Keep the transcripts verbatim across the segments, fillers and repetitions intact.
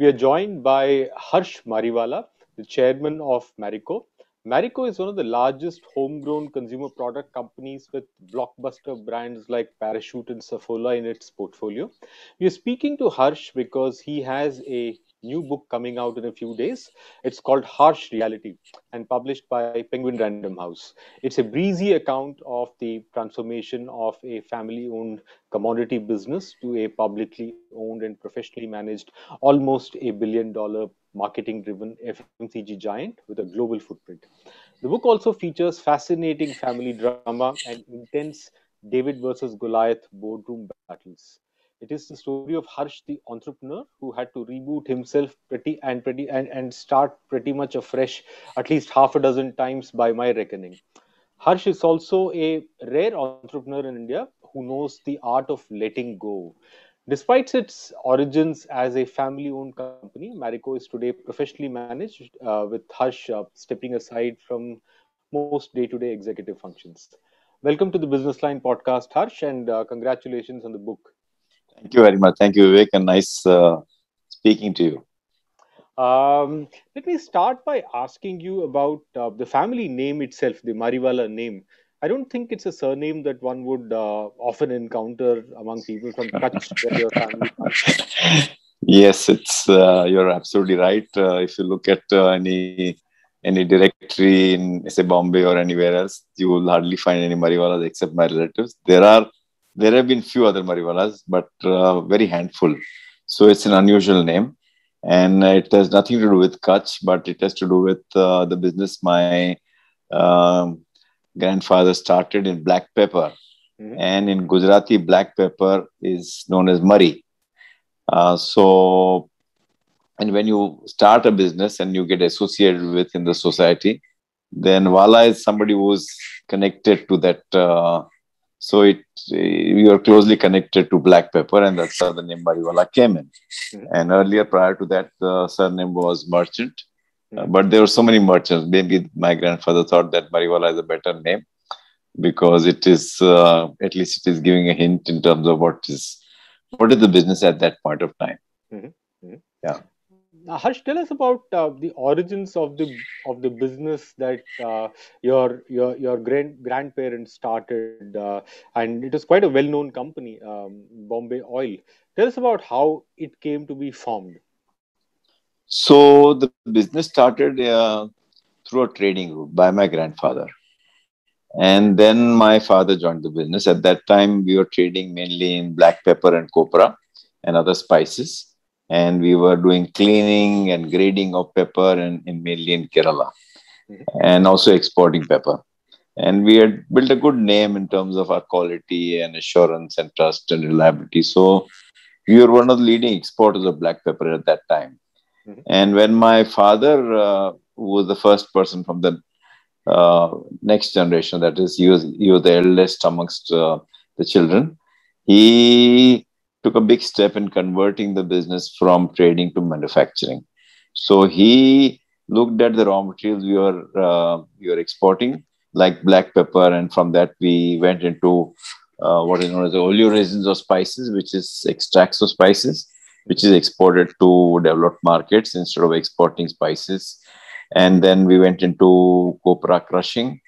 We are joined by Harsh Mariwala, the chairman of Marico. Marico is one of the largest homegrown consumer product companies with blockbuster brands like Parachute and Safola in its portfolio. We are speaking to Harsh because he has a new book coming out in a few days. It's called Harsh Reality and published by Penguin Random House. It's a breezy account of the transformation of a family-owned commodity business to a publicly owned and professionally managed, almost a billion dollar marketing-driven F M C G giant with a global footprint. The book also features fascinating family drama and intense David versus Goliath boardroom battles. It is the story of Harsh, the entrepreneur, who had to reboot himself pretty and pretty and, and start pretty much afresh at least half a dozen times by my reckoning. Harsh is also a rare entrepreneur in India who knows the art of letting go. Despite its origins as a family-owned company, Marico is today professionally managed, uh, with Harsh uh, stepping aside from most day-to-day executive functions. Welcome to the Business Line podcast, Harsh, and uh, congratulations on the book. Thank you very much. Thank you, Vivek, and nice uh, speaking to you. Um, let me start by asking you about uh, the family name itself, the Mariwala name. I don't think it's a surname that one would uh, often encounter among people from Kutch, where your family comes. Yes, it's uh, you're absolutely right. Uh, if you look at uh, any any directory in, say, Bombay or anywhere else, you will hardly find any Mariwalas except my relatives. There are. There have been few other Mariwalas, but uh, very handful. So it's an unusual name, and it has nothing to do with Kutch, but it has to do with uh, the business my uh, grandfather started in black pepper. Mm-hmm. And in Gujarati, black pepper is known as mari. Uh, so, and when you start a business and you get associated with in the society, then Wala is somebody who's connected to that. Uh, So it you are closely connected to black pepper, and that's how the name Mariwala came in. Mm-hmm. And earlier, prior to that, the surname was Merchant. Mm-hmm. Uh, but there were so many merchants. Maybe my grandfather thought that Mariwala is a better name because it is, uh, at least it is giving a hint in terms of what is, what is the business at that point of time. Mm-hmm. Mm-hmm. Yeah. Now, Harsh, tell us about uh, the origins of the of the business that uh, your your your grand grandparents started, uh, and it is quite a well-known company, um, Bombay Oil. Tell us about how it came to be formed. So the business started uh, through a trading group by my grandfather, and then my father joined the business. At that time, we were trading mainly in black pepper and copra and other spices. And we were doing cleaning and grading of pepper and, and mainly in Kerala. Mm-hmm. And also exporting pepper. And we had built a good name in terms of our quality and assurance and trust and reliability. So we were one of the leading exporters of black pepper at that time. Mm-hmm. And when my father, uh, who was the first person from the uh, next generation, that is, he was, he was the eldest amongst uh, the children, he took a big step in converting the business from trading to manufacturing. So he looked at the raw materials we were, uh, we were exporting, like black pepper, and from that we went into uh, what is known as the oleoresins or spices, which is extracts of spices, which is exported to developed markets instead of exporting spices. And then we went into copra crushing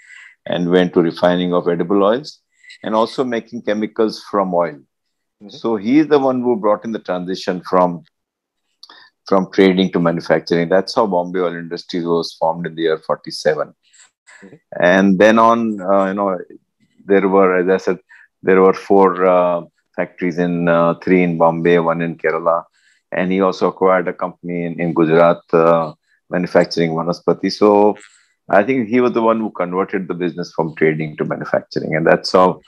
and went to refining of edible oils and also making chemicals from oil. So he is the one who brought in the transition from, from trading to manufacturing. That's how Bombay Oil Industries was formed in the year forty-seven. Mm-hmm. And then on, uh, you know, there were, as I said, there were four uh, factories in, uh, three in Bombay, one in Kerala. And he also acquired a company in, in Gujarat, uh, manufacturing Vanaspati. So I think he was the one who converted the business from trading to manufacturing. And that's how,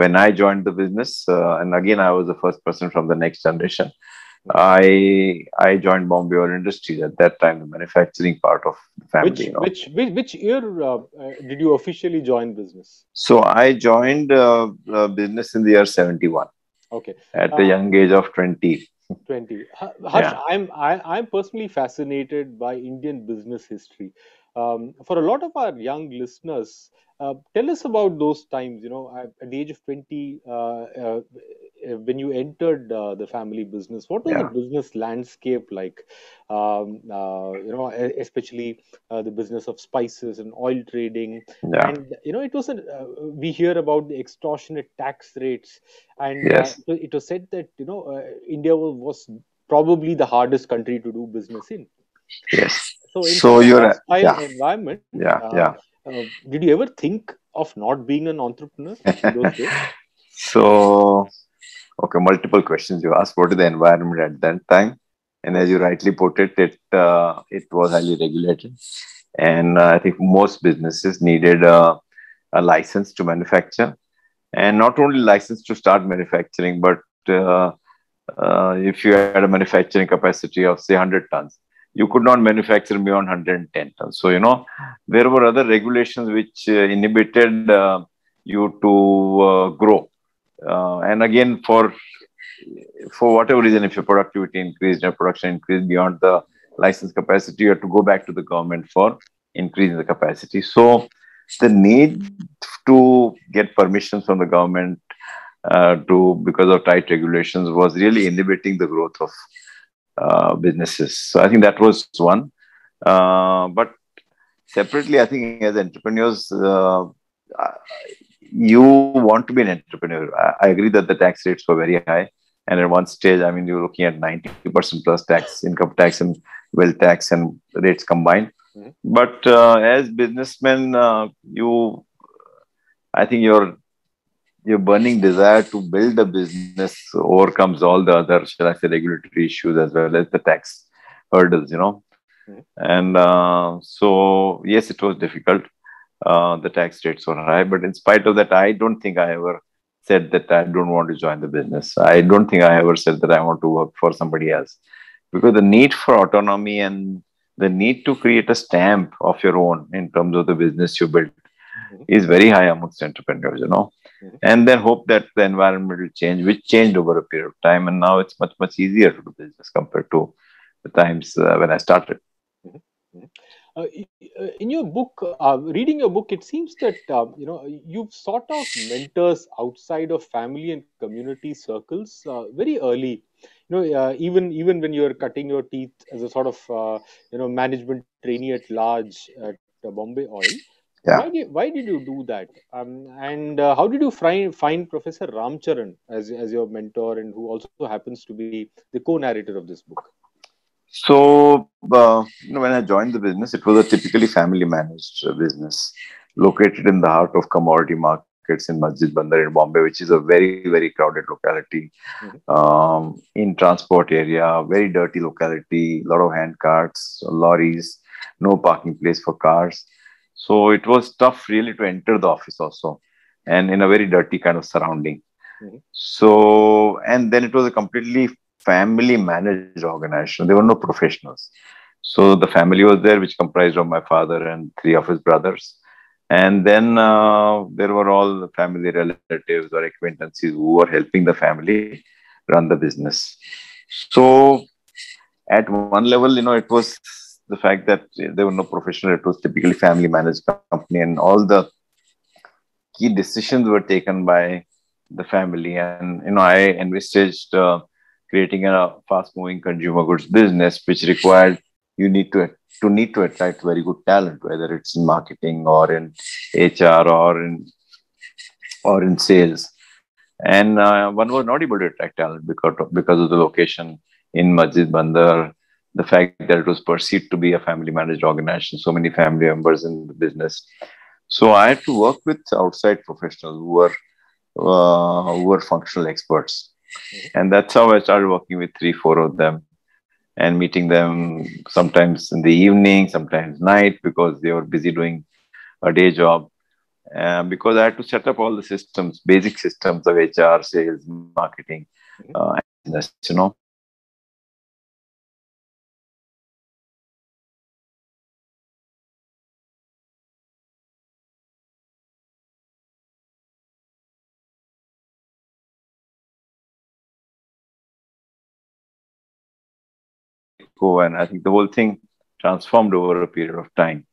when I joined the business, uh, and again, I was the first person from the next generation, I I joined Bombay Oil Industries at that time, the manufacturing part of the family. Which, you know. which, which, which year uh, did you officially join business? So I joined uh, uh, business in the year seventy-one. Okay. At the uh, young age of twenty. twenty. Harsh, yeah. I'm, I, I'm personally fascinated by Indian business history. Um, for a lot of our young listeners, Uh, tell us about those times. You know, at the age of twenty, uh, uh, when you entered uh, the family business, what was yeah. the business landscape like? Um, uh, you know, especially uh, the business of spices and oil trading. Yeah. And, you know, it was, a, uh, we hear about the extortionate tax rates. And yes. uh, it was said that, you know, uh, India was probably the hardest country to do business in. Yes. So, in so you're a, yeah. environment. Yeah. Uh, yeah. Uh, did you ever think of not being an entrepreneur in those days? So, okay, multiple questions you asked. What is the environment at that time? And as you rightly put it, it uh, it was highly regulated. And uh, I think most businesses needed uh, a license to manufacture. And not only license to start manufacturing, but uh, uh, if you had a manufacturing capacity of, say, one hundred tons, you could not manufacture beyond one hundred ten tons. So, you know, there were other regulations which uh, inhibited uh, you to uh, grow. Uh, and again, for for whatever reason, if your productivity increased, your production increased beyond the license capacity, you have to go back to the government for increasing the capacity. So the need to get permissions from the government uh, to, because of tight regulations, was really inhibiting the growth of uh, businesses. So I think that was one. Uh, but separately, I think as entrepreneurs, uh, I, you want to be an entrepreneur. I agree that the tax rates were very high. And at one stage, I mean, you're looking at ninety percent plus tax, income tax and wealth tax and rates combined. Mm-hmm. But uh, as businessmen, uh, you, I think your, your burning desire to build a business overcomes all the other, shall I say, regulatory issues as well as the tax hurdles, you know. Mm-hmm. And uh, so, yes, it was difficult. Uh, the tax rates were high, but in spite of that, I don't think I ever said that I don't want to join the business. I don't think I ever said that I want to work for somebody else, because the need for autonomy and the need to create a stamp of your own in terms of the business you build mm-hmm. is very high amongst entrepreneurs, you know, mm-hmm. and then hope that the environment will change, which changed over a period of time. And now it's much, much easier to do business compared to the times uh, when I started. Mm-hmm. Uh, in your book, uh, reading your book, it seems that, uh, you know, you've sought out mentors outside of family and community circles uh, very early. You know, uh, even, even when you're cutting your teeth as a sort of, uh, you know, management trainee at large at uh, Bombay Oil. Yeah. Why, did, why did you do that? Um, and uh, how did you find, find Professor Ram Charan as, as your mentor, and who also happens to be the co-narrator of this book? So, uh, you know, when I joined the business, it was a typically family-managed business located in the heart of commodity markets in Masjid Bandar in Bombay, which is a very, very crowded locality, mm-hmm. um, in transport area, very dirty locality, a lot of hand carts, lorries, no parking place for cars. So it was tough really to enter the office also, and in a very dirty kind of surrounding. Mm-hmm. So, and then it was a completely family managed organization. There were no professionals. So the family was there, which comprised of my father and three of his brothers. And then uh, there were all the family relatives or acquaintances who were helping the family run the business. So at one level, you know, it was the fact that there were no professionals. It was typically family managed company, and all the key decisions were taken by the family. And, you know, I envisaged uh, creating a fast-moving consumer goods business, which required you need to to need to attract very good talent, whether it's in marketing or in H R or in or in sales. And uh, one was not able to attract talent because of, because of the location in Masjid Bandar, the fact that it was perceived to be a family-managed organization, so many family members in the business. So I had to work with outside professionals who were uh, who were functional experts. And that's how I started working with three, four of them and meeting them sometimes in the evening, sometimes night, because they were busy doing a day job. Uh, because I had to set up all the systems, basic systems of H R, sales, marketing, uh, business, you know. And I think the whole thing transformed over a period of time.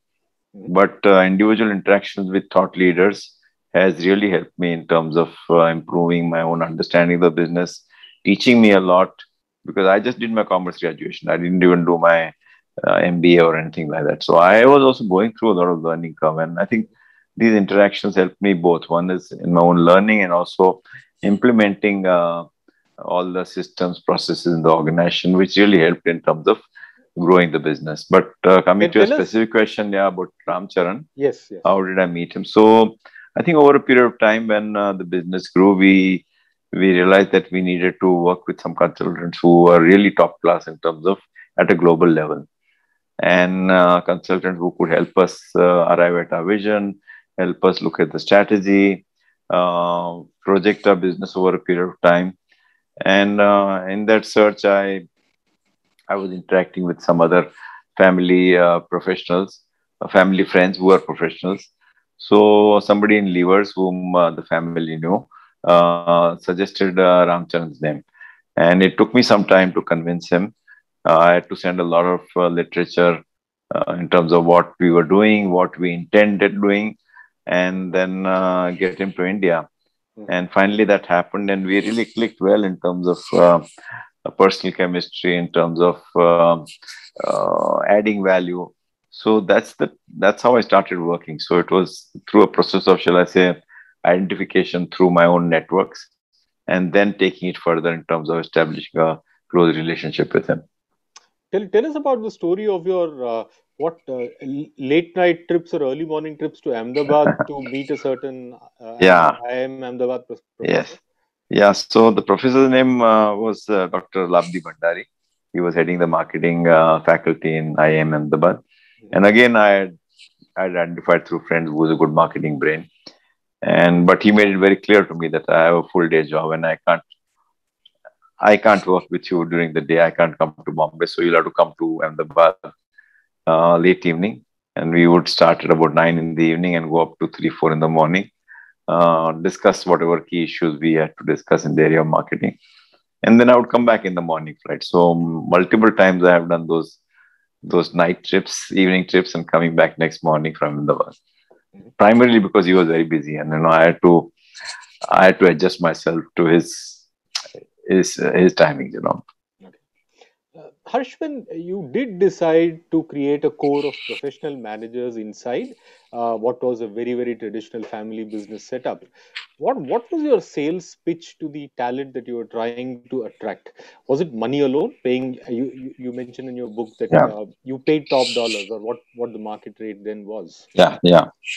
But uh, individual interactions with thought leaders has really helped me in terms of uh, improving my own understanding of the business, teaching me a lot, because I just did my commerce graduation. I didn't even do my uh, M B A or anything like that. So I was also going through a lot of learning curve, and I think these interactions helped me both. One is in my own learning and also implementing uh, all the systems, processes in the organization, which really helped in terms of growing the business. But uh, coming to a specific question, yeah, about Ram Charan. Yes, yes. How did I meet him? So I think over a period of time when uh, the business grew, we we realized that we needed to work with some consultants who were really top class in terms of at a global level, and uh, consultants who could help us uh, arrive at our vision, help us look at the strategy, uh, project our business over a period of time. And uh, in that search, I I was interacting with some other family uh, professionals, uh, family friends who are professionals. So somebody in Levers whom uh, the family knew uh, suggested uh, Ram Charan's name. And it took me some time to convince him. Uh, I had to send a lot of uh, literature uh, in terms of what we were doing, what we intended doing, and then uh, get him to India. And finally that happened, and we really clicked well in terms of uh, personal chemistry, in terms of uh, uh, adding value. So that's the that's how I started working. So it was through a process of, shall I say, identification through my own networks, and then taking it further in terms of establishing a close relationship with him. Tell, tell us about the story of your uh, what uh, late night trips or early morning trips to Ahmedabad to meet a certain uh, yeah. I I M Ahmedabad professor. Yes. Yeah, so the professor's name uh, was uh, Dr Labdi Bhandari. He was heading the marketing uh, faculty in I I M Ahmedabad. Yeah. And again, I had, I had identified through friends who was a good marketing brain. And but he made it very clear to me that I have a full day job and I can't, I can't work with you during the day. I can't come to Bombay, so you'll have to come to Ahmedabad uh, late evening. And we would start at about nine in the evening and go up to three, four in the morning. Uh, discuss whatever key issues we had to discuss in the area of marketing. And then I would come back in the morning flight. So multiple times I have done those those night trips, evening trips, and coming back next morning from Ahmedabad. Primarily because he was very busy, and you know I had to I had to adjust myself to his his uh, his timings, you know. Okay. Uh, Harsh, when you did decide to create a core of professional managers inside Uh, what was a very, very traditional family business setup, What what was your sales pitch to the talent that you were trying to attract? Was it money alone? Paying you you mentioned in your book that yeah. uh, you paid top dollars, or what what the market rate then was? Yeah, yeah.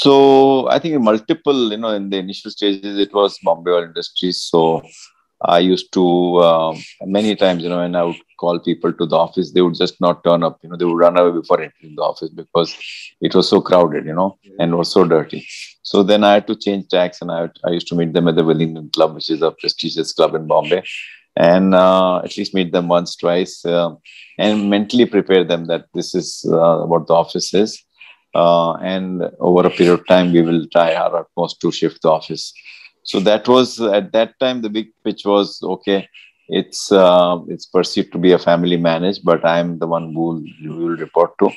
So I think multiple, you know, in the initial stages it was Bombay Oil Industries. So I used to uh, many times, you know, when I would call people to the office, they would just not turn up. You know, they would run away before entering the office because it was so crowded, you know, yeah. and was so dirty. So then I had to change tacks, and I, I used to meet them at the Wellington Club, which is a prestigious club in Bombay, and uh, at least meet them once, twice, uh, and mentally prepare them that this is uh, what the office is, uh, and over a period of time, we will try our utmost to shift the office. So that was, at that time, the big pitch was, okay, it's uh, it's perceived to be a family managed, but I'm the one who will report to,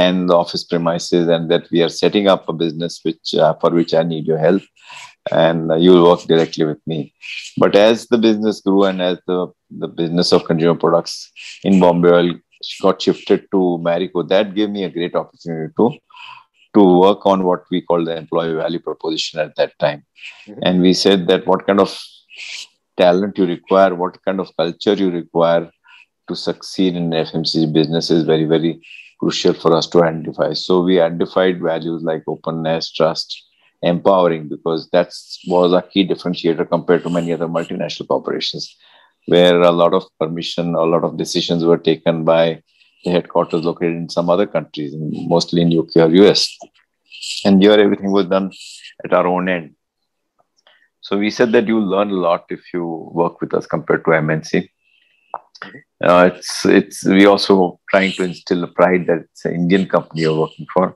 and the office premises, and that we are setting up a business which uh, for which I need your help, and uh, you will work directly with me. But as the business grew, and as the, the business of consumer products in Bombay Oil got shifted to Marico, that gave me a great opportunity to to work on what we call the employee value proposition at that time. Mm-hmm. And we said that what kind of talent you require, what kind of culture you require to succeed in F M C G business is very, very crucial for us to identify. So we identified values like openness, trust, empowering, because that was a key differentiator compared to many other multinational corporations, where a lot of permission, a lot of decisions were taken by the headquarters located in some other countries, mostly in U K or U S. And here everything was done at our own end. So we said that you learn a lot if you work with us compared to M N C. Uh, it's it's we also trying to instill a pride that it's an Indian company you're working for.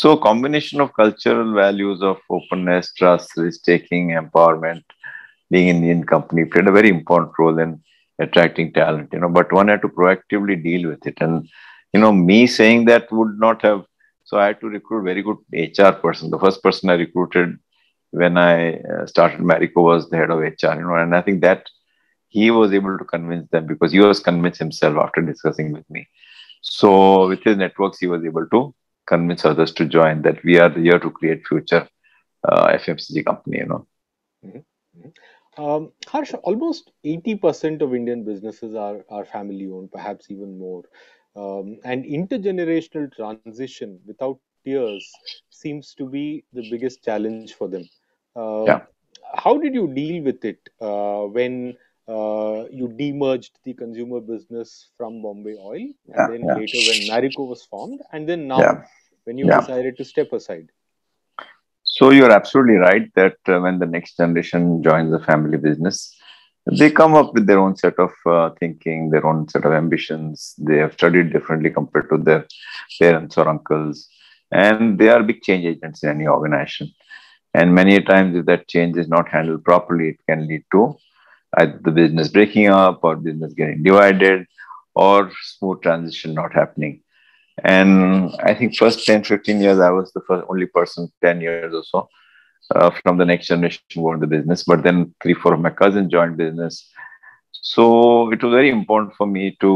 So combination of cultural values of openness, trust, risk taking, empowerment, being an Indian company played a very important role in attracting talent, you know, but one had to proactively deal with it. And, you know, me saying that would not have So I had to recruit very good H R person. The first person I recruited when I started Marico was the head of H R, you know, and I think that he was able to convince them because he was convinced himself after discussing with me. So with his networks, he was able to convince others to join that we are here to create future uh, F M C G company, you know. Mm-hmm. um, Harsh, almost eighty percent of Indian businesses are, are family owned, perhaps even more. Um, and intergenerational transition without tears seems to be the biggest challenge for them. Uh, yeah. How did you deal with it uh, when Uh, you demerged the consumer business from Bombay Oil, and yeah, then yeah. later when Marico was formed, and then now yeah. when you yeah. decided to step aside? So you're absolutely right that uh, when the next generation joins the family business, they come up with their own set of uh, thinking, their own set of ambitions. They have studied differently compared to their parents or uncles, and they are big change agents in any organization. And many times, if that change is not handled properly, it can lead to either the business breaking up or business getting divided or smooth transition not happening. And I think first ten, fifteen years, I was the first only person, ten years or so, uh, from the next generation who owned the business. But then three, four of my cousins joined business. So it was very important for me to,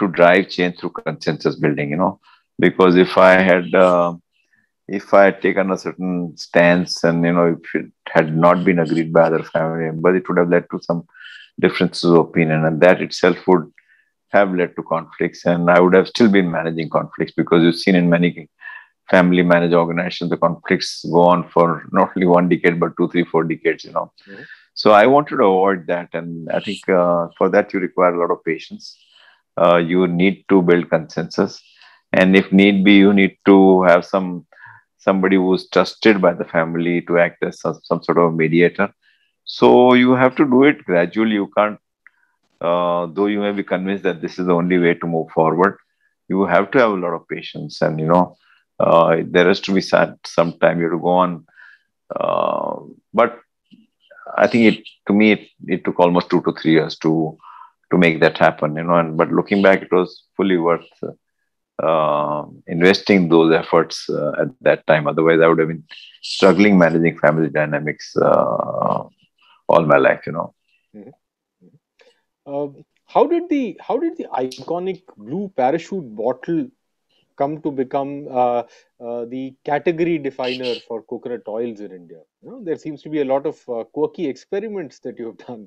to drive change through consensus building, you know, because if I had... Uh, If I had taken a certain stance and, you know, if it had not been agreed by other family members, it would have led to some differences of opinion, and that itself would have led to conflicts, and I would have still been managing conflicts, because you've seen in many family managed organizations, the conflicts go on for not only one decade, but two, three, four decades, you know. Mm-hmm. So I wanted to avoid that, and I think uh, for that you require a lot of patience. Uh, you need to build consensus, and if need be, you need to have some somebody who's trusted by the family to act as some, some sort of a mediator. So you have to do it gradually. You can't, uh, though you may be convinced that this is the only way to move forward, you have to have a lot of patience. And, you know, uh, there has to be sad sometime you have to go on. Uh, but I think it, to me, it, it took almost two to three years to, to make that happen, you know, and, but looking back, it was fully worth uh, Uh, investing those efforts uh, at that time. Otherwise, I would have been struggling managing family dynamics uh, all my life, you know. Mm-hmm. Mm-hmm. Uh, how did the how did the iconic blue Parachute bottle come to become uh, uh, the category definer for coconut oils in India? You know, there seems to be a lot of uh, quirky experiments that you have done,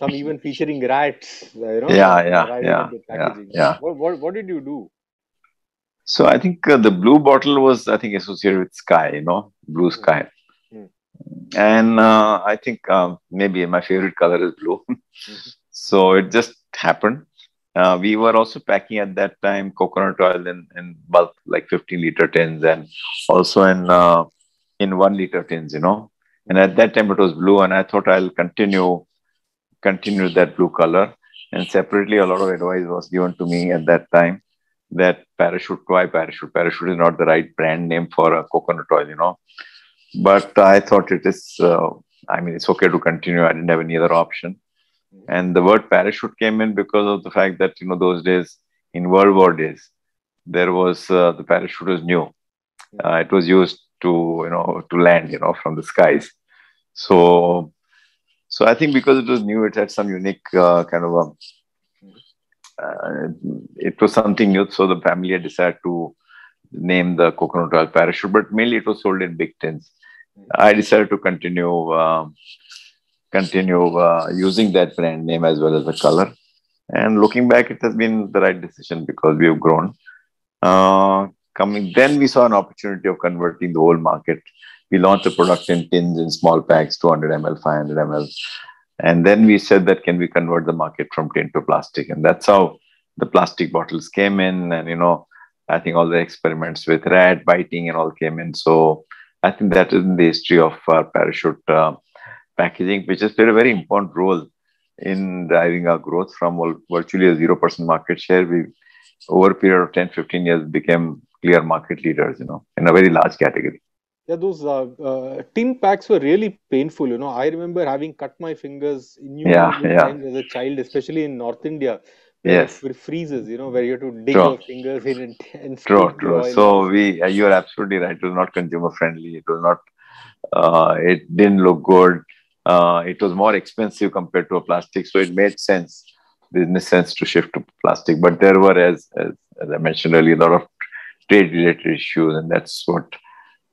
some even featuring rats. You know, yeah, yeah, yeah, yeah, yeah. What, what, what did you do? So I think uh, the blue bottle was, I think, associated with sky, you know, blue sky. Mm-hmm. And uh, I think uh, maybe my favorite color is blue. Mm-hmm. So it just happened. Uh, we were also packing at that time coconut oil in, in bulk, like fifteen liter tins, and also in, uh, in one liter tins, you know. And at that time it was blue, and I thought I'll continue, continue that blue color. And separately, a lot of advice was given to me at that time that Parachute, why Parachute? Parachute is not the right brand name for a coconut oil, you know. But I thought it is, uh, I mean, it's okay to continue. I didn't have any other option. And the word Parachute came in because of the fact that, you know, those days, in World War days, there was, uh, the parachute was new. Uh, it was used to, you know, to land, you know, from the skies. So, so I think because it was new, it had some unique uh, kind of a, Uh, it was something new, so the family had decided to name the coconut oil Parachute, but mainly it was sold in big tins. I decided to continue uh, continue uh, using that brand name as well as the color. And looking back, it has been the right decision because we have grown. Uh, coming then, we saw an opportunity of converting the whole market. We launched the product in tins in small packs, two hundred milliliters, five hundred milliliters. And then we said that, can we convert the market from tin to plastic? And that's how the plastic bottles came in. And, you know, I think all the experiments with rat biting and all came in. So I think that is in the history of our Parachute uh, packaging, which has played a very important role in driving our growth from virtually a zero percent market share. We, over a period of ten, fifteen years, became clear market leaders, you know, in a very large category. Yeah, those uh, uh, tin packs were really painful, you know. I remember having cut my fingers innumerable yeah, yeah. times as a child, especially in North India, Yes. It freezes, you know, where you have to dig true. your fingers in and, and True, true. Oil. So we, you are absolutely right. It was not consumer friendly. It was not, uh, it didn't look good. Uh, it was more expensive compared to a plastic. So it made sense, business sense to shift to plastic. But there were, as, as, as I mentioned earlier, a lot of trade related issues. And that's what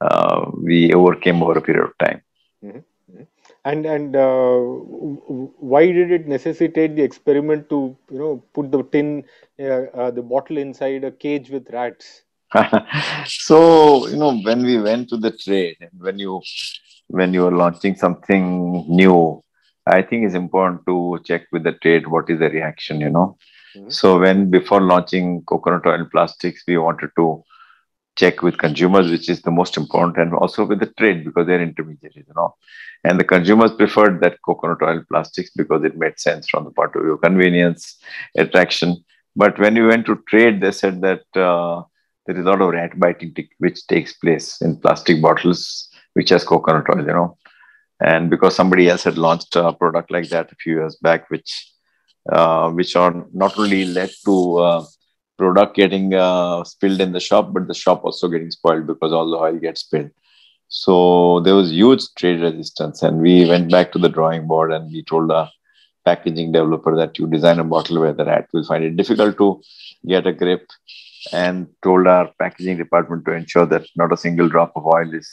uh, we overcame over a period of time. Mm-hmm. And and uh, why did it necessitate the experiment to, you know, put the tin, uh, uh, the bottle inside a cage with rats? So, you know, when we went to the trade, and when you when you are launching something new, I think it's important to check with the trade what is the reaction, you know. Mm-hmm. So when before launching coconut oil plastics, we wanted to check with consumers, which is the most important, and also with the trade, because they're intermediaries, you know. And the consumers preferred that coconut oil plastics because it made sense from the point of view, convenience, attraction. But when you went to trade, they said that uh, there is a lot of rat biting which takes place in plastic bottles, which has coconut oil, you know. And because somebody else had launched a product like that a few years back, which, uh, which are not only led to... Uh, product getting uh, spilled in the shop, but the shop also getting spoiled because all the oil gets spilled. So there was huge trade resistance, and we went back to the drawing board and we told a packaging developer that you design a bottle where the rat will find it difficult to get a grip, and told our packaging department to ensure that not a single drop of oil is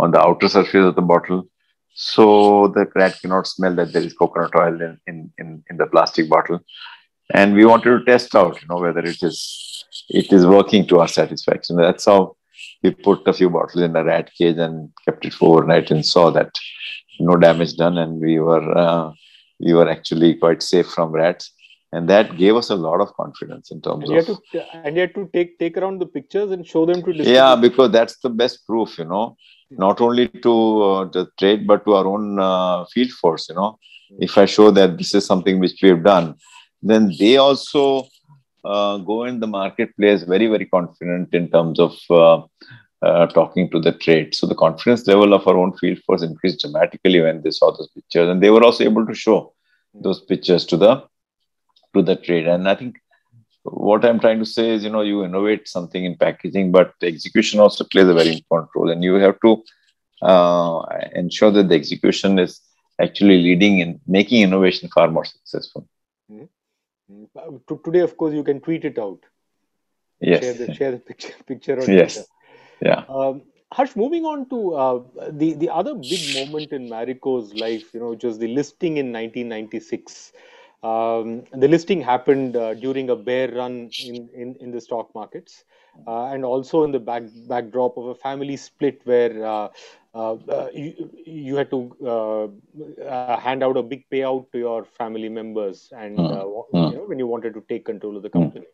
on the outer surface of the bottle, so the rat cannot smell that there is coconut oil in, in, in, in the plastic bottle. And we wanted to test out, you know, whether it is it is working to our satisfaction. That's how we put a few bottles in a rat cage and kept it for overnight and saw that no damage done, and we were uh, we were actually quite safe from rats. And that gave us a lot of confidence in terms and of... To, and you had to take, take around the pictures and show them to... Yeah, because that's the best proof, you know, not only to uh, the trade, but to our own uh, field force, you know. If I show that this is something which we have done, then they also uh, go in the marketplace very, very confident in terms of uh, uh, talking to the trade. So the confidence level of our own field force increased dramatically when they saw those pictures, and they were also able to show those pictures to the to the trade. And I think what I'm trying to say is, you know, you innovate something in packaging, but the execution also plays a very important role, and you have to uh, ensure that the execution is actually leading in making innovation far more successful. Mm-hmm. Today, of course, you can tweet it out. Yes. Share the, share the picture, picture on yes. Twitter. Yeah. Um, Harsh, moving on to uh, the, the other big moment in Marico's life, you know, which was the listing in nineteen ninety-six. Um, the listing happened uh, during a bear run in, in, in the stock markets, uh, and also in the back, backdrop of a family split where uh, uh, uh, you, you had to uh, uh, hand out a big payout to your family members, and uh, you know, when you wanted to take control of the company,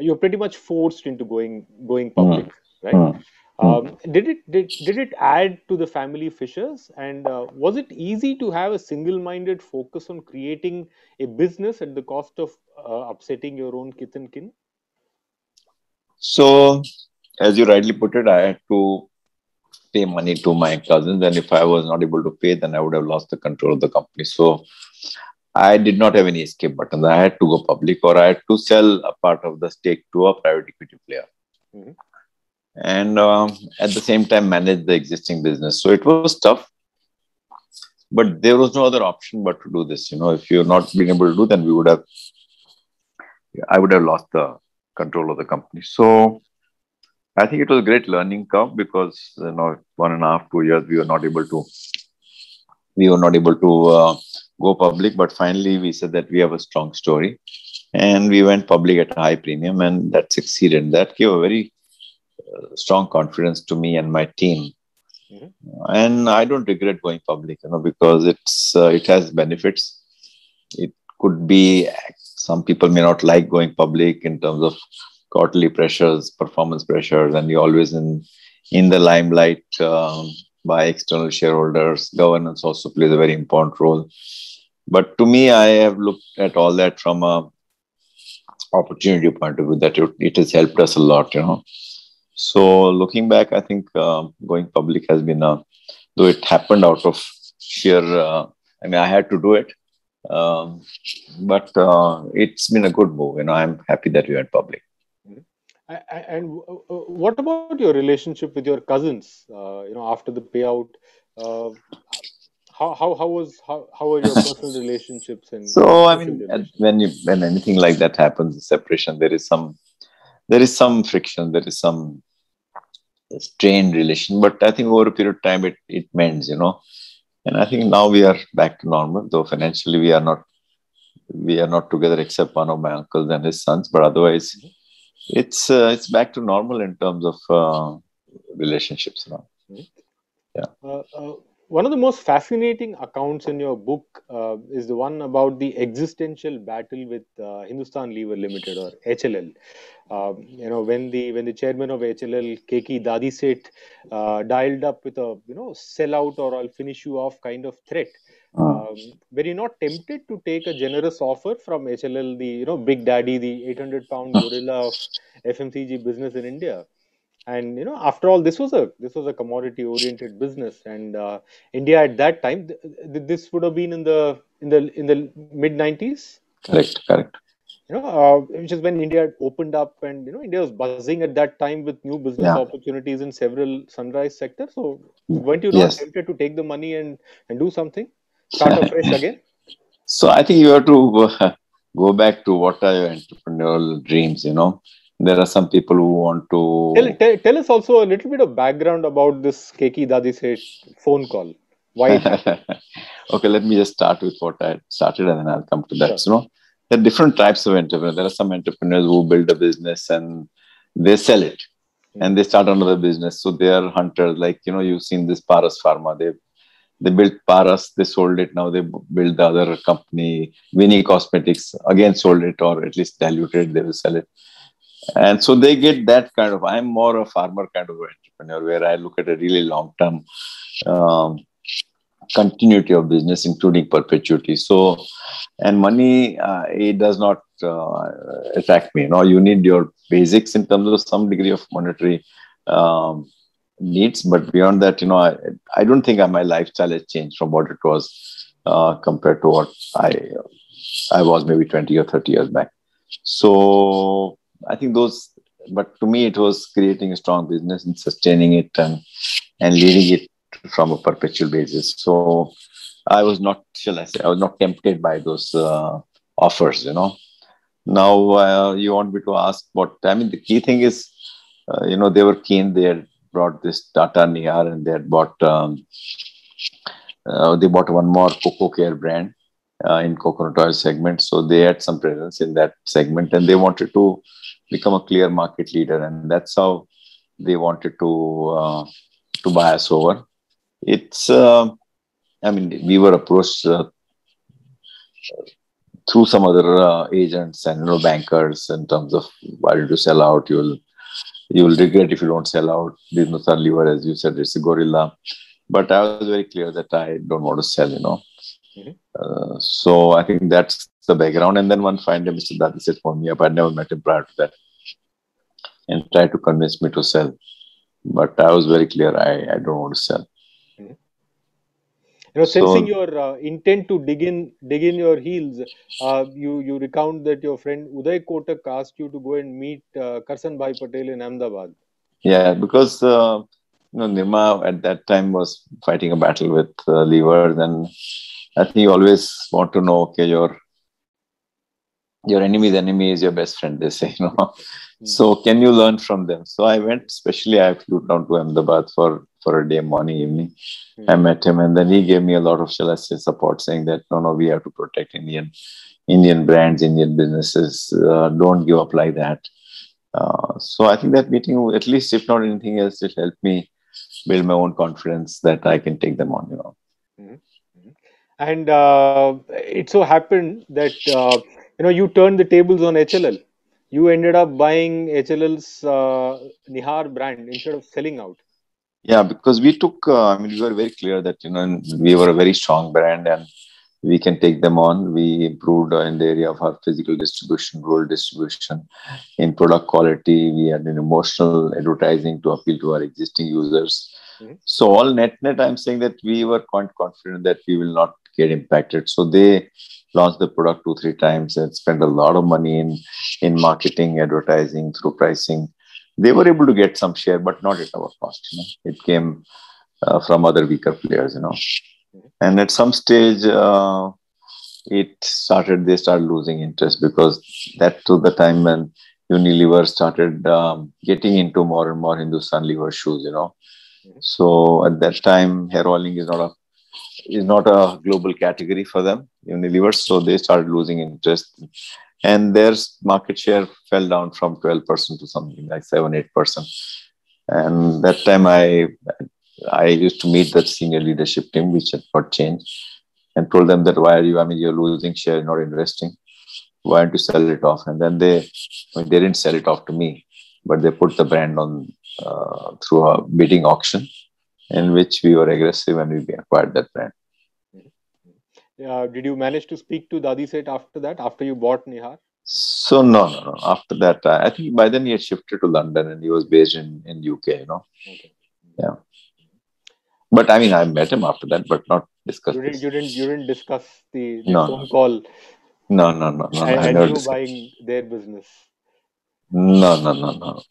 you were pretty much forced into going going public, right? Um, did it did, did it add to the family fissures, and uh, was it easy to have a single-minded focus on creating a business at the cost of uh, upsetting your own kith and kin? So, as you rightly put it, I had to pay money to my cousins, and if I was not able to pay, then I would have lost the control of the company. So, I did not have any escape buttons. I had to go public, or I had to sell a part of the stake to a private equity player. Mm-hmm. And um, at the same time manage the existing business. So it was tough, but there was no other option but to do this. You know, if you're not being able to do, then we would have, I would have lost the control of the company. So I think it was a great learning curve, because, you know, one and a half, two years, we were not able to, we were not able to uh, go public, but finally we said that we have a strong story, and we went public at a high premium, and that succeeded. That gave a very strong confidence to me and my team. Mm-hmm. And I don't regret going public, you know, because it's uh, it has benefits. It could be, some people may not like going public in terms of quarterly pressures, performance pressures, and you're always in, in the limelight um, by external shareholders. Governance also plays a very important role. But to me, I have looked at all that from a opportunity point of view, that it, it has helped us a lot, you know. So looking back, I think uh, going public has been, a, though it happened out of sheer, uh, I mean, I had to do it, Um, but uh, it's been a good move. You know, I'm happy that we went public. And what about your relationship with your cousins? Uh, you know, after the payout, uh, how how how was how how are your personal relationships? And so, I mean, when you, when anything like that happens, the separation, there is some there is some friction, there is some strained relation. But I think over a period of time, it it mends, you know. And I think now we are back to normal, though financially we are not we are not together except one of my uncles and his sons, but otherwise. Mm-hmm. It's uh, it's back to normal in terms of uh, relationships now. Yeah. Uh, uh, one of the most fascinating accounts in your book uh, is the one about the existential battle with uh, Hindustan Lever Limited, or H L L. Uh, you know, when the when the chairman of H L L, Keki Dadiseth, uh, dialed up with a you know sell out or I'll finish you off kind of threat. Um, were you not tempted to take a generous offer from H L L, the you know Big Daddy, the eight hundred pound gorilla of F M C G business in India? And you know, after all, this was a this was a commodity oriented business, and uh, India at that time, th th this would have been in the in the in the mid nineties. Correct, correct. You know, uh, which is when India had opened up, and you know, India was buzzing at that time with new business yeah. opportunities in several sunrise sectors. So, weren't you not yes. tempted to take the money and and do something? Start fresh again? So I think you have to uh, go back to what are your entrepreneurial dreams, you know. There are some people who want to... Tell, tell, tell us also a little bit of background about this Keki Dadiseth phone call. Why? Okay, let me just start with what I started and then I'll come to that. Sure. So, you know, there are different types of entrepreneurs. There are some entrepreneurs who build a business and they sell it. Mm-hmm. And they start another business. So they are hunters. Like, you know, you've seen this Paras Pharma. They've They built Paras, they sold it. Now they build the other company, Winnie Cosmetics, again sold it or at least diluted, they will sell it. And so they get that kind of, I'm more a farmer kind of entrepreneur where I look at a really long-term um, continuity of business, including perpetuity. So, and money, uh, it does not uh, attract me. You know, you need your basics in terms of some degree of monetary um, needs, but beyond that, you know, I, I don't think my lifestyle has changed from what it was uh, compared to what I I was maybe twenty or thirty years back. So I think those, but to me it was creating a strong business and sustaining it and, and leading it from a perpetual basis. So I was not, shall I say, I was not tempted by those uh, offers, you know. Now uh, you want me to ask what, I mean, the key thing is, uh, you know, they were keen, they had brought this Tata Nihar and they had bought, um, uh, they bought one more Coco Care brand uh, in coconut oil segment. So they had some presence in that segment and they wanted to become a clear market leader. And that's how they wanted to, uh, to buy us over. It's, uh, I mean, we were approached uh, through some other uh, agents and you know, bankers in terms of why did you sell out, you'll You will regret if you don't sell out. There's no sell lever, as you said, it's a gorilla. But I was very clear that I don't want to sell, you know. Mm-hmm. uh, so I think that's the background. And then one fine day, Mister Dadiseth phoned me up. I'd never met him prior to that. And tried to convince me to sell. But I was very clear, I, I don't want to sell. Mm-hmm. You know, sensing so, your uh, intent to dig in, dig in your heels, uh, you you recount that your friend Uday Kotak asked you to go and meet uh, Karsan Bhai Patel in Ahmedabad. Yeah, because uh, you know Nirma at that time was fighting a battle with uh, Lever, and I think you always want to know. Okay, your your enemy's enemy is your best friend. They say, you know. Mm-hmm. So can you learn from them? So I went. Especially, I flew down to Ahmedabad for. for a day, morning, evening. Mm. I met him and then he gave me a lot of, shall I say, support saying that, no, no, we have to protect Indian Indian brands, Indian businesses. Uh, don't give up like that. Uh, so I think that meeting, at least if not anything else, it helped me build my own confidence that I can take them on, you know. Mm. And uh, it so happened that, uh, you know, you turned the tables on H L L. You ended up buying H L L's uh, Nihar brand instead of selling out. Yeah, because we took, uh, I mean, we were very clear that, you know, we were a very strong brand and we can take them on. We improved in the area of our physical distribution, rural distribution, in product quality. We had an emotional advertising to appeal to our existing users. Mm-hmm. So all net net, I'm saying that we were quite confident that we will not get impacted. So they launched the product two, three times and spent a lot of money in, in marketing, advertising, through pricing. They were able to get some share, but not at our cost. You know? It came uh, from other weaker players, you know. And at some stage, uh, it started, they started losing interest, because that to the time when Unilever started um, getting into more and more Hindustan Lever shoes, you know. So at that time, hair oiling is not a is not a global category for them, Unilever. So they started losing interest, and their market share fell down from twelve percent to something like seven, eight percent. And that time, I I used to meet the senior leadership team, which had got changed, and told them that why are you? I mean, you're losing share, not investing. Why don't you sell it off? And then they, I mean, they didn't sell it off to me, but they put the brand on uh, through a bidding auction, in which we were aggressive and we acquired that brand. Uh, did you manage to speak to Dadiseth after that, after you bought Nihar? So no, no, no. After that, I, I think by then he had shifted to London and he was based in, in U K, you know. Okay. Yeah. But I mean, I met him after that, but not discussed. You didn't, you didn't, you didn't discuss the, the no, phone no. call. No, no, no, no. And, I and you discussed. Buying their business. No, no, no, no.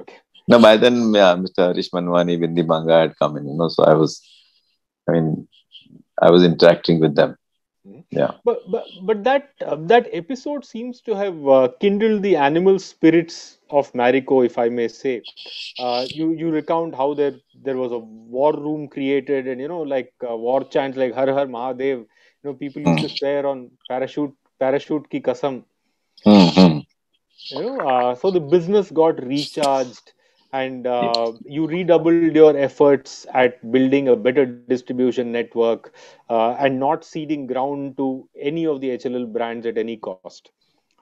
Okay. No, by then, yeah, Mister Harish Manwani, Vindi Manga had come in, you know, so I was, I mean, I was interacting with them. Yeah. But but, but that uh, that episode seems to have uh, kindled the animal spirits of Marico, if I may say. Uh, you you recount how there there was a war room created, and you know, like uh, war chants like Har Har Mahadev. You know, people used to swear on parachute. Parachute ki kasam. Mm-hmm. You know, uh, so the business got recharged, and uh, you redoubled your efforts at building a better distribution network uh, and not ceding ground to any of the H L L brands at any cost.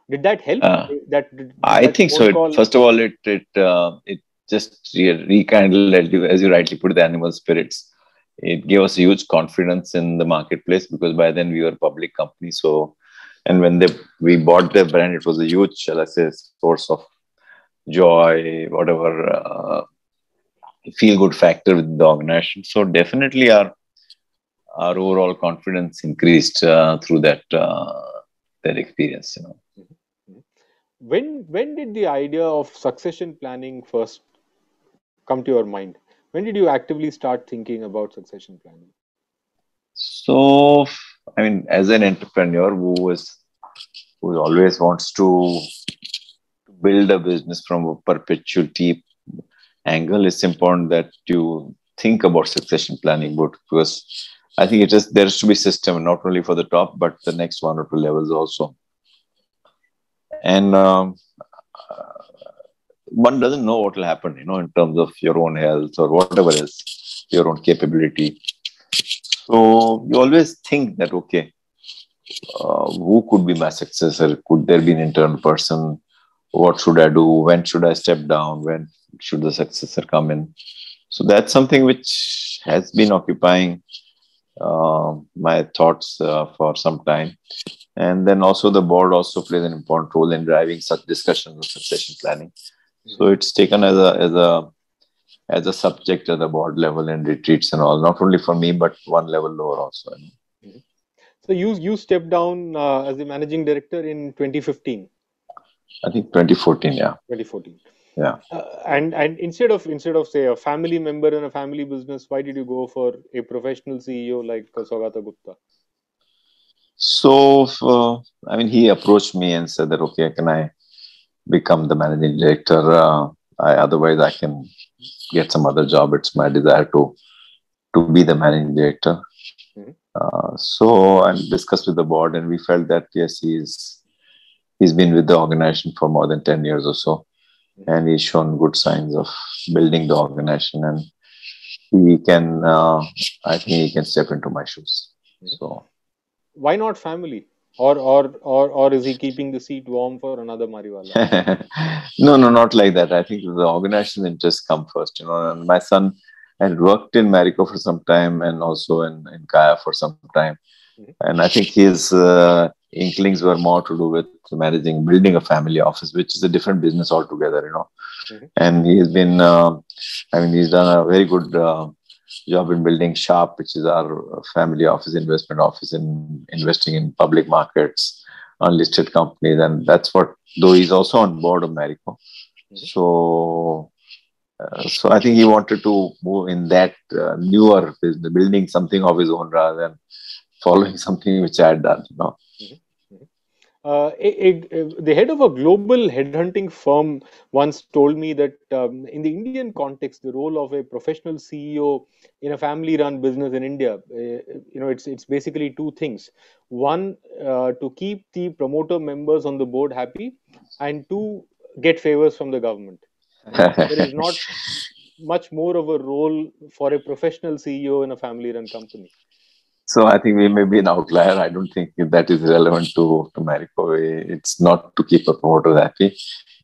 Did that help? Uh, that, did, did I that think so. It, first of all, it it uh, it just rekindled, as you, as you rightly put, the animal spirits. It gave us a huge confidence in the marketplace, because by then we were a public company, so. And when they we bought their brand, it was a huge, shall I say, source of joy, whatever uh, feel good factor with the organization. So definitely, our our overall confidence increased uh, through that uh, that experience. You know, when when did the idea of succession planning first come to your mind? When did you actively start thinking about succession planning? So, I mean, as an entrepreneur who is who always wants to build a business from a perpetuity angle, it's important that you think about succession planning, because I think it is there is to be system, not only for the top, but the next one or two levels also. And um, one doesn't know what will happen, you know, in terms of your own health or whatever else, your own capability. So you always think that, okay, uh, who could be my successor? Could there be an intern person? What should I do? When should I step down? When should the successor come in? So that's something which has been occupying uh, my thoughts uh, for some time. And then also the board also plays an important role in driving such discussions of succession planning. So it's taken as a, as a as a subject at the board level and retreats and all, not only for me, but one level lower also. Mm-hmm. So you you stepped down uh, as the managing director in twenty fifteen? I think twenty fourteen, yeah. twenty fourteen. Yeah. Uh, and and instead of, instead of say, a family member in a family business, why did you go for a professional C E O like Saugata Gupta? So, uh, I mean, he approached me and said that, okay, can I become the managing director? Uh, I, otherwise, I can get some other job. It's my desire to to be the managing director. Mm-hmm. Uh, so I discussed with the board, and we felt that yes, he's he's been with the organization for more than ten years or so, mm-hmm. and he's shown good signs of building the organization, and he can. Uh, I think he can step into my shoes. Mm-hmm. So why not family? Or, or or or is he keeping the seat warm for another Mariwala? No, no, not like that. I think the organization's interests come first, you know. And my son had worked in Marico for some time and also in, in Kaya for some time. Mm-hmm. And I think his uh, inklings were more to do with managing, building a family office, which is a different business altogether, you know. Mm-hmm. And he has been, uh, I mean, he's done a very good uh, job in building SHARP, which is our family office, investment office, in investing in public markets, unlisted companies. And that's what, though he's also on board of Marico. So, uh, so I think he wanted to move in that uh, newer business, building something of his own rather than following something which I had done, you know. Uh, a, a, a, the head of a global headhunting firm once told me that um, in the Indian context, the role of a professional C E O in a family-run business in India, uh, you know, it's it's basically two things. One, uh, to keep the promoter members on the board happy, and two, get favors from the government. There is not much more of a role for a professional C E O in a family-run company. So I think we may be an outlier. I don't think that is relevant to, to Marico. It's not to keep a promoter happy.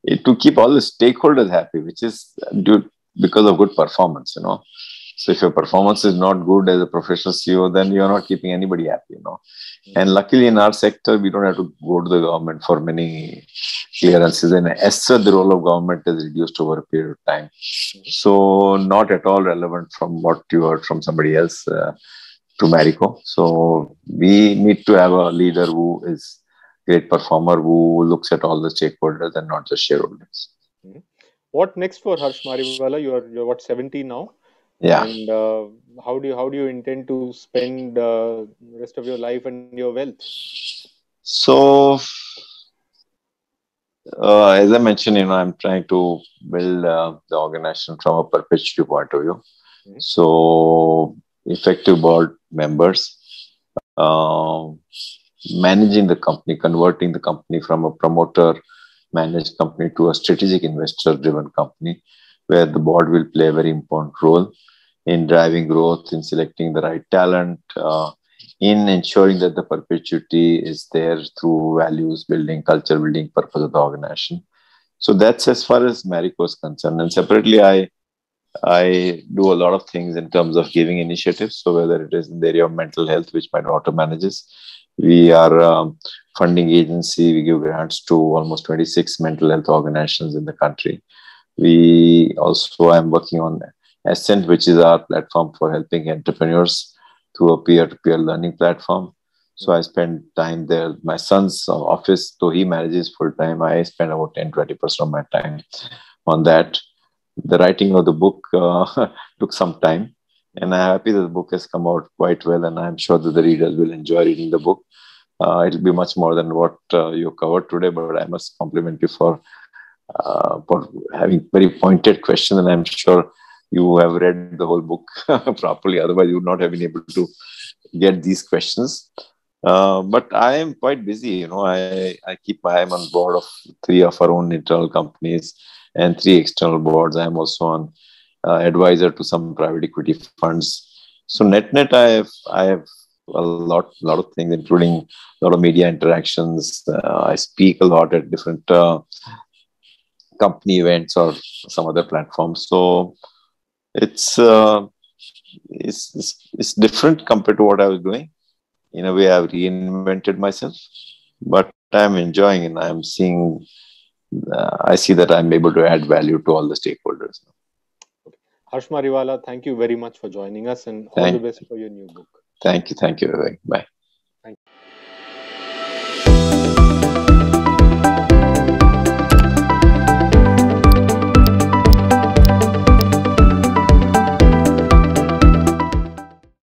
It to keep all the stakeholders happy, which is due because of good performance, you know. So if your performance is not good as a professional C E O, then you're not keeping anybody happy, you know. And luckily in our sector, we don't have to go to the government for many clearances. And as such, the role of government is reduced over a period of time. So not at all relevant from what you heard from somebody else. Uh, to Marico. So we need to have a leader who is a great performer, who looks at all the stakeholders and not just shareholders. Mm-hmm. What next for Harsh Mariwala? You are you're what, seventy now? Yeah. And uh, how do you how do you intend to spend uh, the rest of your life and your wealth? So uh, as I mentioned, you know, I'm trying to build uh, the organization from a perpetuity point of view. Mm-hmm. So effective board members, uh, managing the company, converting the company from a promoter-managed company to a strategic investor-driven company, where the board will play a very important role in driving growth, in selecting the right talent, uh, in ensuring that the perpetuity is there through values building, culture building, purpose of the organization. So that's as far as Marico is concerned. And separately, I I do a lot of things in terms of giving initiatives. So whether it is in the area of mental health, which my daughter manages, we are a funding agency. We give grants to almost twenty-six mental health organizations in the country. We also, I'm working on Ascent, which is our platform for helping entrepreneurs through a peer-to-peer learning platform. So I spend time there. My son's office, though he manages full-time, I spend about ten to twenty percent of my time on that. The writing of the book uh, took some time, and I'm happy that the book has come out quite well, and I'm sure that the readers will enjoy reading the book. Uh, it'll be much more than what uh, you covered today, but I must compliment you for, uh, for having very pointed questions, and I'm sure you have read the whole book properly, otherwise you would not have been able to get these questions. Uh, but I am quite busy, you know. I, I keep my eye on board of three of our own internal companies and three external boards. I am also an uh, advisor to some private equity funds. So net net, I have I have a lot lot of things, including a lot of media interactions. Uh, I speak a lot at different uh, company events or some other platforms. So it's, uh, it's it's it's different compared to what I was doing. In a way, I've reinvented myself, but I'm enjoying and I'm seeing. Uh, I see that I'm able to add value to all the stakeholders. Okay. Harsh Mariwala, thank you very much for joining us, and all thank the best for your new book. Thank you. Thank you, Vivek. Bye. Thank you.